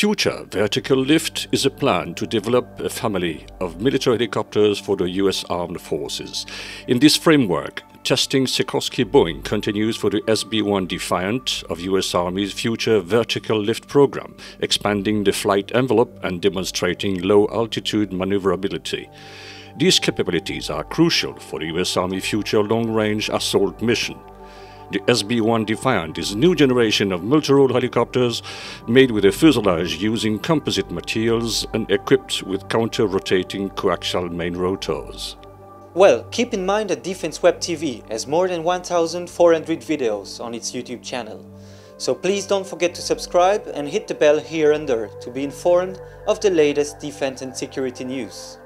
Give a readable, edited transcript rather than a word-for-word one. Future Vertical Lift is a plan to develop a family of military helicopters for the US Armed Forces. In this framework, testing Sikorsky Boeing continues for the SB-1 Defiant of US Army's Future Vertical Lift program, expanding the flight envelope and demonstrating low-altitude maneuverability. These capabilities are crucial for the US Army's future long-range assault mission. The SB-1 Defiant is a new generation of multirole helicopters made with a fuselage using composite materials and equipped with counter-rotating coaxial main rotors. Well, keep in mind that Defense Web TV has more than 1,400 videos on its YouTube channel. So please don't forget to subscribe and hit the bell here and there to be informed of the latest defense and security news.